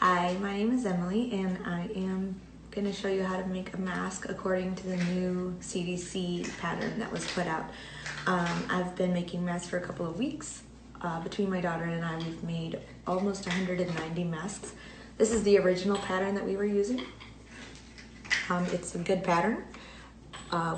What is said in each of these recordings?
Hi, my name is Emily and I am going to show you how to make a mask according to the new CDC pattern that was put out. I've been making masks for a couple of weeks. Between my daughter and I, we've made almost 190 masks. This is the original pattern that we were using. It's a good pattern.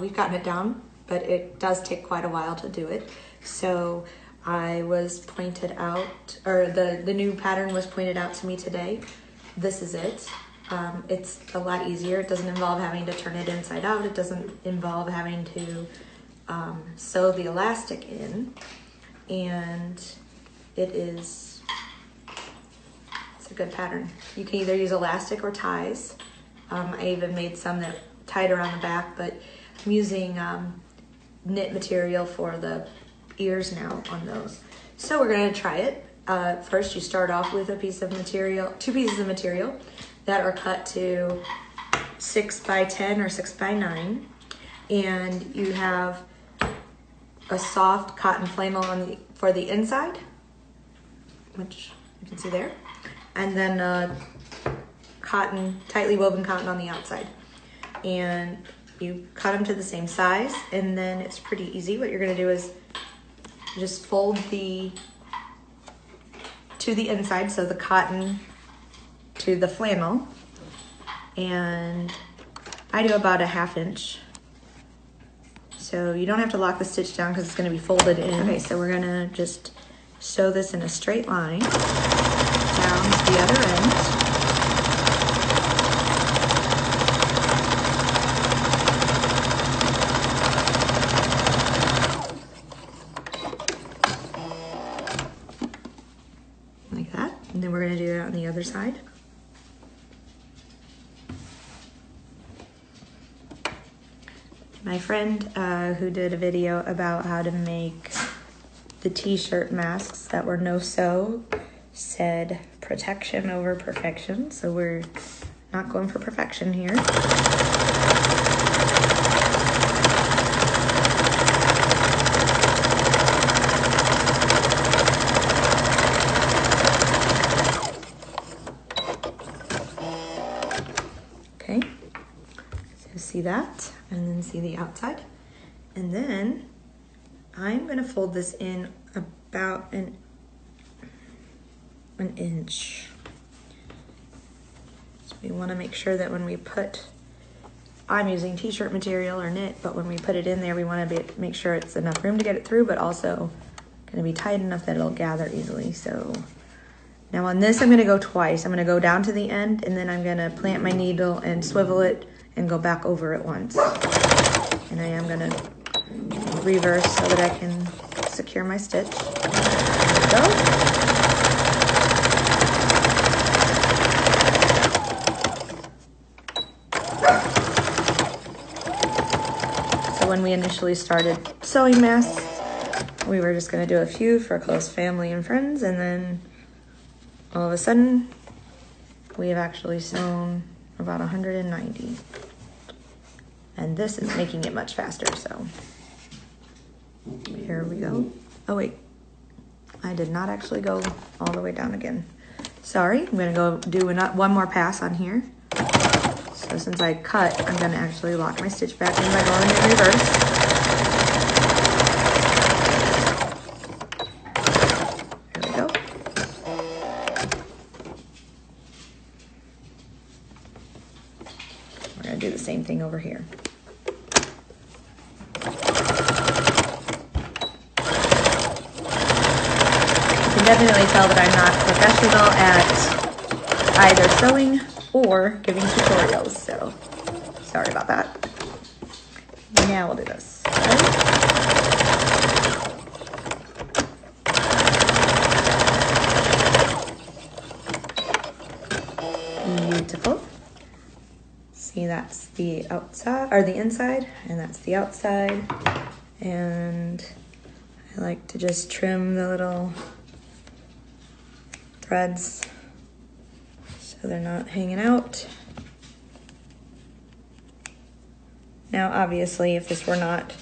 We've gotten it down, but it does take quite a while to do it. So I was pointed out, or the new pattern was pointed out to me today. This is it. It's a lot easier. It doesn't involve having to turn it inside out. It doesn't involve having to sew the elastic in. And it's a good pattern. You can either use elastic or ties. I even made some that tied around the back, but I'm using knit material for the ears now on those. So we're going to try it. First you start off with a piece of material, two pieces of material that are cut to 6 by 10 or 6 by 9, and you have a soft cotton flannel for the inside, which you can see there, and then cotton, tightly woven cotton on the outside. And you cut them to the same size, and then it's pretty easy. What you're going to do is just fold to the inside, so the cotton to the flannel, and I do about a 1/2 inch. So you don't have to lock the stitch down because it's going to be folded in. Okay, so we're going to just sew this in a straight line down to the other end. Like that. And then we're going to do that on the other side. My friend who did a video about how to make the t-shirt masks that were no sew said protection over perfection, so we're not going for perfection here. Okay, so see that? And then see the outside. And then I'm gonna fold this in about an inch. So we wanna make sure that when we put, I'm using t-shirt material or knit, but when we put it in there, we wanna make sure it's enough room to get it through, but also gonna be tight enough that it'll gather easily. So now on this, I'm gonna go twice. I'm gonna go down to the end, and then I'm gonna plant my needle and swivel it and go back over it once. And I am gonna reverse so that I can secure my stitch. There we go. So when we initially started sewing masks, we were just gonna do a few for close family and friends, and then all of a sudden, we have actually sewn about 190. And this is making it much faster, so here we go. Oh wait, I did not actually go all the way down again. Sorry, I'm gonna go do one more pass on here. So since I cut, I'm gonna actually lock my stitch back in by going in reverse. There we go. We're gonna do the same thing over here. Definitely tell that I'm not professional at either sewing or giving tutorials, so sorry about that. Now we'll do this. Okay. Beautiful. See, that's the outside, or the inside, and that's the outside. And I like to just trim the little threads so they're not hanging out. Now obviously, if this were not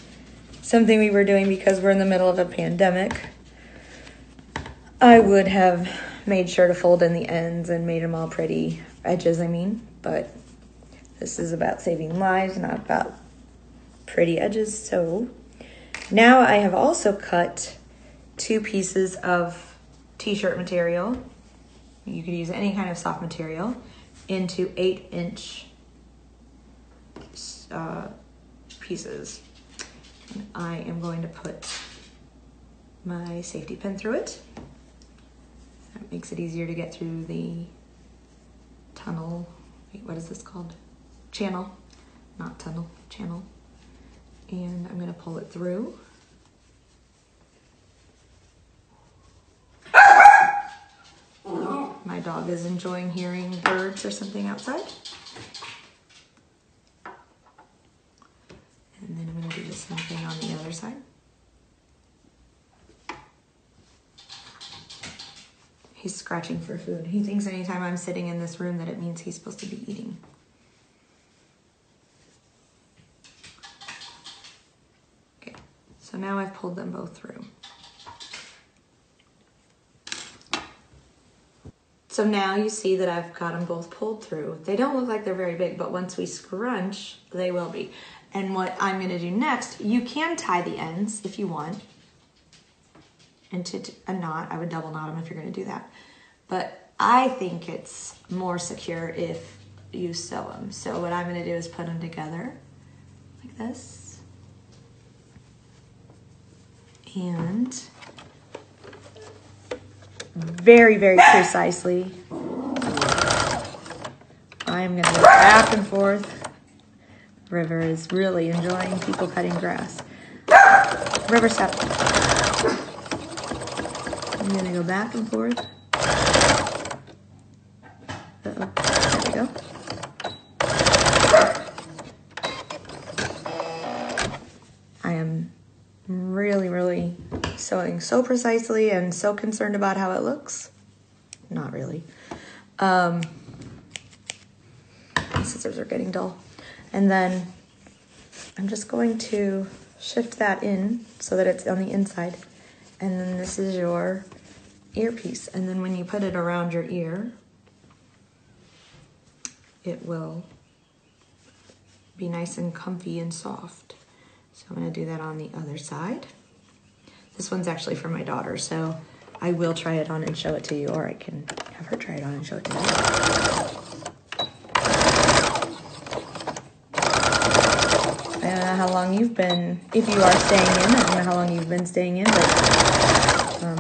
something we were doing because we're in the middle of a pandemic, I would have made sure to fold in the ends and made them all pretty, edges I mean, but this is about saving lives, not about pretty edges. So now I have also cut two pieces of t-shirt material, you could use any kind of soft material, into 8-inch pieces. And I am going to put my safety pin through it. That makes it easier to get through the tunnel. Wait, what is this called? Channel, not tunnel, channel. And I'm gonna pull it through. My dog is enjoying hearing birds or something outside. And then I'm gonna do the same thing on the other side. He's scratching for food. He thinks anytime I'm sitting in this room that it means he's supposed to be eating. Okay, so now I've pulled them both through. So now you see that I've got them both pulled through. They don't look like they're very big, but once we scrunch, they will be. And what I'm gonna do next, you can tie the ends if you want. Into a knot. I would double knot them if you're going to do that. But I think it's more secure if you sew them. So what I'm going to do is put them together like this. And very, very precisely, I'm going to go back and forth. River is really enjoying people cutting grass. River, stop. I'm gonna go back and forth. Uh-oh, there we go. I am really, really sewing so precisely and so concerned about how it looks. Not really. My scissors are getting dull. And then I'm just going to shift that in so that it's on the inside. And then this is your earpiece. And then when you put it around your ear, it will be nice and comfy and soft. So I'm gonna do that on the other side. This one's actually for my daughter, so I will try it on and show it to you, or I can have her try it on and show it to you. I don't know how long you've been, if you are staying in, I don't know how long you've been staying in, but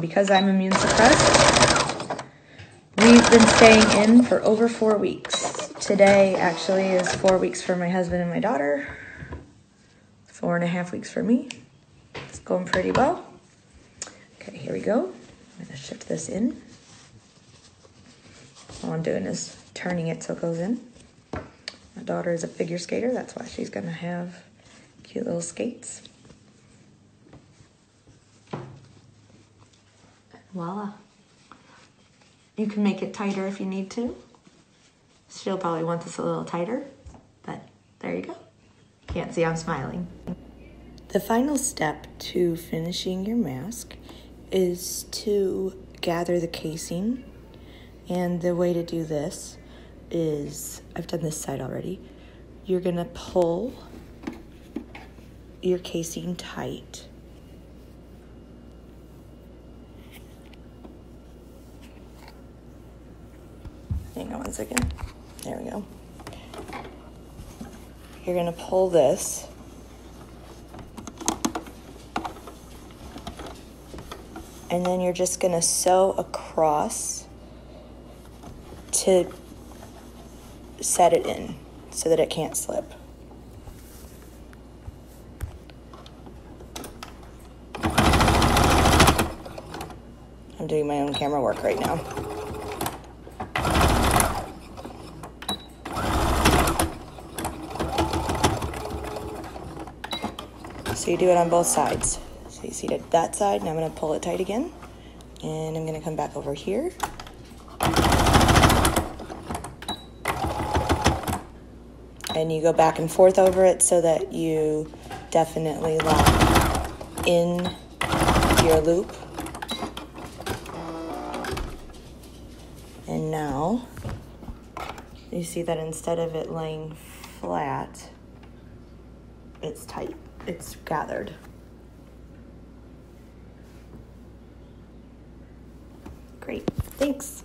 because I'm immune suppressed, we've been staying in for over 4 weeks. Today actually is 4 weeks for my husband and my daughter, 4.5 weeks for me. It's going pretty well. Okay, here we go. I'm gonna shift this in. All I'm doing is turning it so it goes in. My daughter is a figure skater, that's why she's gonna have cute little skates. And voila. You can make it tighter if you need to. She'll probably want this a little tighter, but there you go. Can't see I'm smiling. The final step to finishing your mask is to gather the casing. And the way to do this is, I've done this side already, you're gonna pull your casing tight. Hang on one second. There we go. You're gonna pull this. And then you're just gonna sew across to set it in so that it can't slip. I'm doing my own camera work right now. So you do it on both sides. So you see that side, and I'm gonna pull it tight again. And I'm gonna come back over here. And you go back and forth over it so that you definitely lock in your loop. you see that instead of it laying flat, it's tight, it's gathered. Great, thanks.